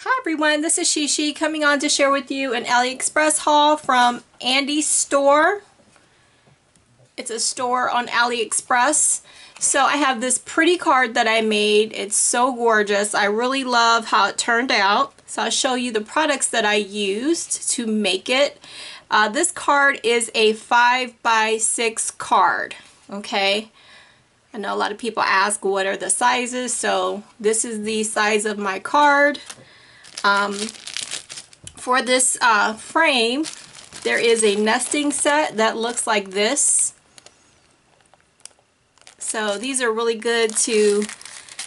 Hi everyone, this is Shishi coming on to share with you an AliExpress haul from Andy's store. It's a store on AliExpress. So I have this pretty card that I made. It's so gorgeous. I really love how it turned out. So I'll show you the products that I used to make it. This card is a 5x6 card, okay? I know a lot of people ask what are the sizes, so this is the size of my card. For this frame, there is a nesting set that looks like this. So these are really good to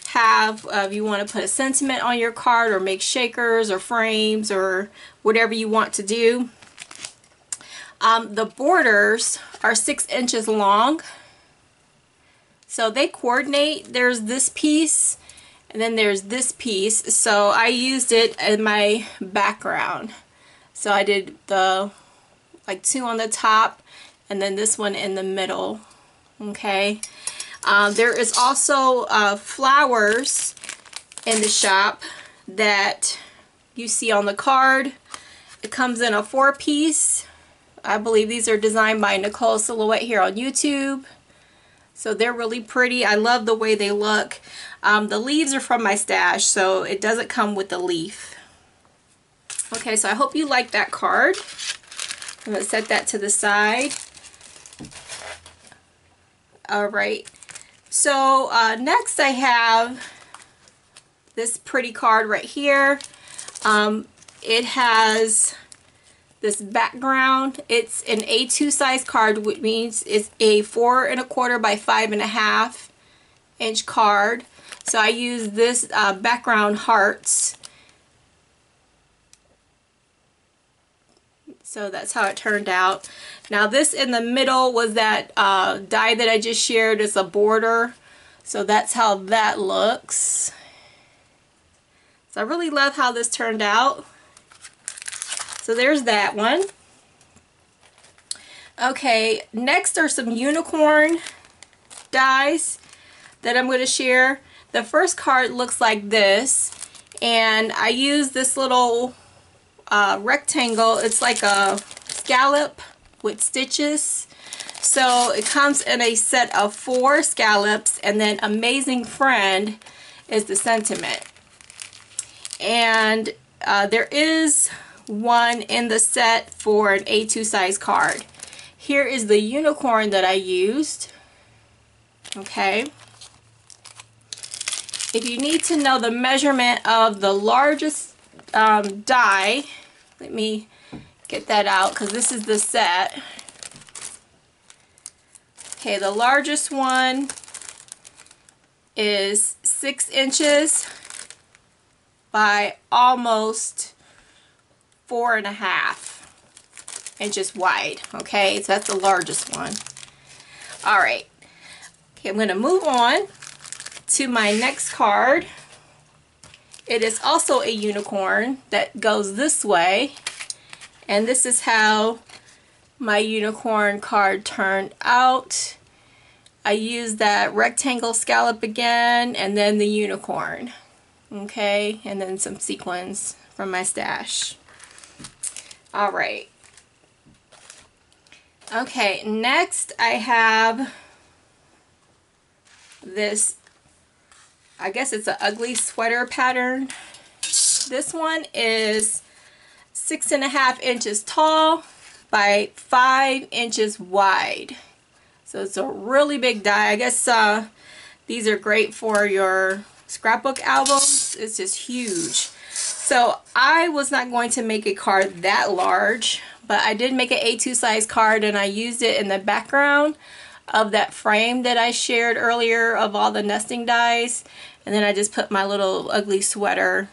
have if you want to put a sentiment on your card or make shakers or frames or whatever you want to do. The borders are 6 inches long, so they coordinate. There's this piece and then there's this piece, so I used it in my background. So I did the like two on the top and then this one in the middle, okay? There is also flowers in the shop that you see on the card. It comes in a 4-piece. I believe these are designed by Nicole Silhouette here on YouTube. So they're really pretty. I love the way they look. The leaves are from my stash, so it doesn't come with the leaf. Okay, so I hope you like that card. I'm going to set that to the side. Alright, so next I have this pretty card right here. It has this background. It's an A2 size card, which means it's a 4 1/4 by 5 1/2 inch card. So I use this background hearts. So that's how it turned out. Now this in the middle was that die that I just shared. It's a border. So that's how that looks. So I really love how this turned out. So there's that one. Okay, next are some unicorn dies that I'm going to share. The first card looks like this, and I use this little rectangle. It's like a scallop with stitches. So it comes in a set of 4 scallops, and then Amazing Friend is the sentiment. And there is one in the set for an A2 size card. Here is the unicorn that I used. Okay. If you need to know the measurement of the largest die, let me get that out because this is the set. Okay, the largest one is 6 inches by almost 4 1/2 inches wide. Okay, so that's the largest one. All right. Okay, I'm going to move on to my next card. It is also a unicorn that goes this way. And this is how my unicorn card turned out. I used that rectangle scallop again and then the unicorn. Okay, and then some sequins from my stash. Alright. Okay, next I have this, I guess it's an ugly sweater pattern. This one is 6 1/2 inches tall by 5 inches wide. So it's a really big die. I guess these are great for your scrapbook albums. It's just huge. So I was not going to make a card that large, but I did make an A2 size card, and I used it in the background of that frame that I shared earlier of all the nesting dies. And then I just put my little ugly sweater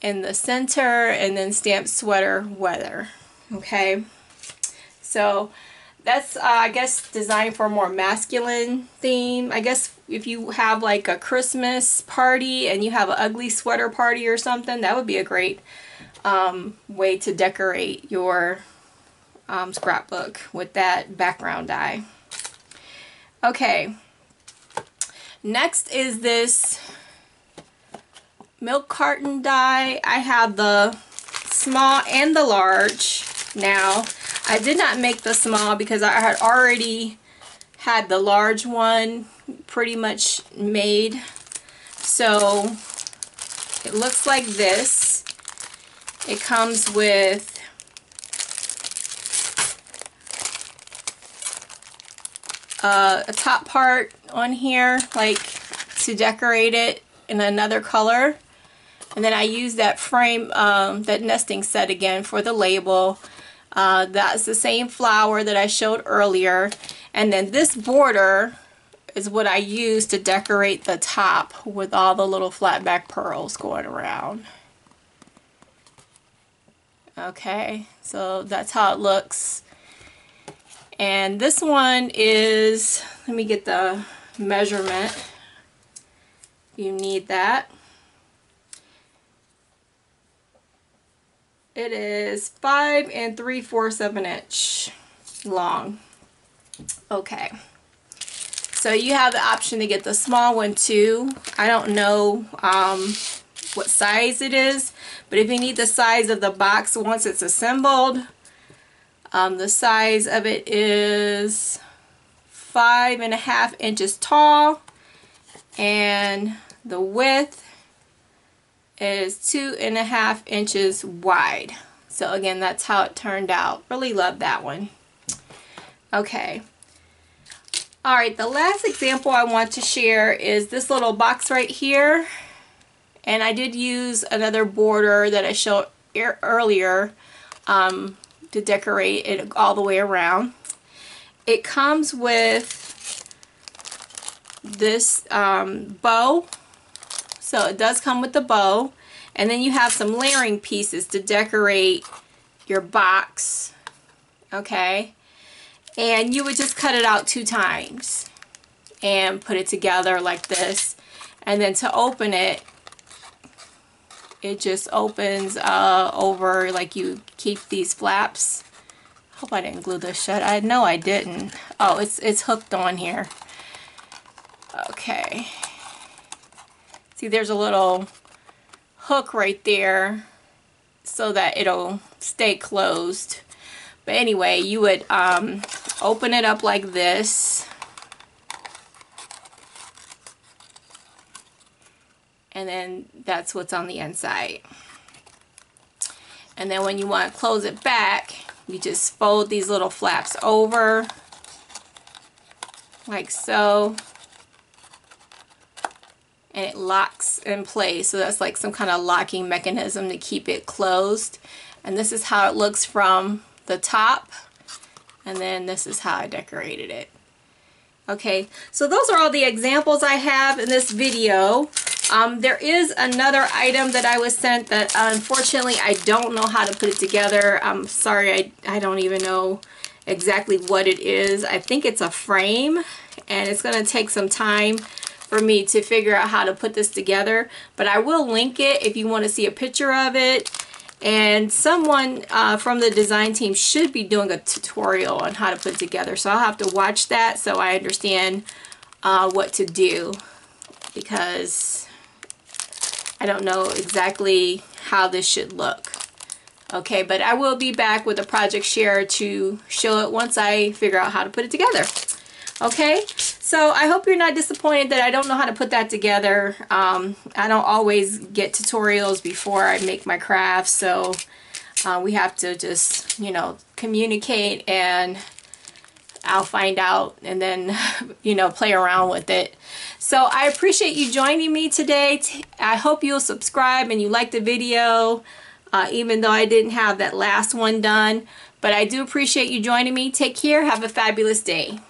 in the center and then stamped sweater weather. Okay, so that's I guess designed for a more masculine theme. I guess if you have like a Christmas party and you have an ugly sweater party or something, that would be a great way to decorate your scrapbook with that background die. Okay, next is this milk carton dye. I have the small and the large now. I did not make the small because I had already had the large one pretty much made. So it looks like this. It comes with a top part on here, like to decorate it in another color, and then I use that frame, that nesting set again for the label. That's the same flower that I showed earlier, and then this border is what I use to decorate the top with all the little flat back pearls going around. Okay, so that's how it looks. And this one is, let me get the measurement. You need that. It is 5 3/4 of an inch long. Okay. So you have the option to get the small one too. I don't know what size it is, but if you need the size of the box once it's assembled, the size of it is 5.5 inches tall, and the width is 2.5 inches wide. So again, that's how it turned out. Really love that one. Okay. Alright, the last example I want to share is this little box right here. And I did use another border that I showed earlier. To decorate it all the way around. It comes with this bow, so it does come with the bow, and then you have some layering pieces to decorate your box. Okay, and you would just cut it out 2 times and put it together like this, and then to open it, it just opens over, like you keep these flaps. I hope I didn't glue this shut. I know I didn't. Oh, it's hooked on here. Okay. See, there's a little hook right there so that it'll stay closed. But anyway, you would open it up like this. And then that's what's on the inside. And then when you want to close it back, you just fold these little flaps over like so, and it locks in place. So that's like some kind of locking mechanism to keep it closed. And this is how it looks from the top, and then this is how I decorated it. Okay, so those are all the examples I have in this video. There is another item that I was sent that unfortunately I don't know how to put it together. I'm sorry, I don't even know exactly what it is. I think it's a frame, and it's going to take some time for me to figure out how to put this together. But I will link it if you want to see a picture of it. And someone from the design team should be doing a tutorial on how to put it together. So I'll have to watch that so I understand what to do, because I don't know exactly how this should look. Okay, but I will be back with a project share to show it once I figure out how to put it together. Okay, so I hope you're not disappointed that I don't know how to put that together. I don't always get tutorials before I make my crafts, so we have to just, you know, communicate, and I'll find out and then, you know, play around with it. So I appreciate you joining me today. I hope you'll subscribe and you like the video, even though I didn't have that last one done. But I do appreciate you joining me. Take care. Have a fabulous day.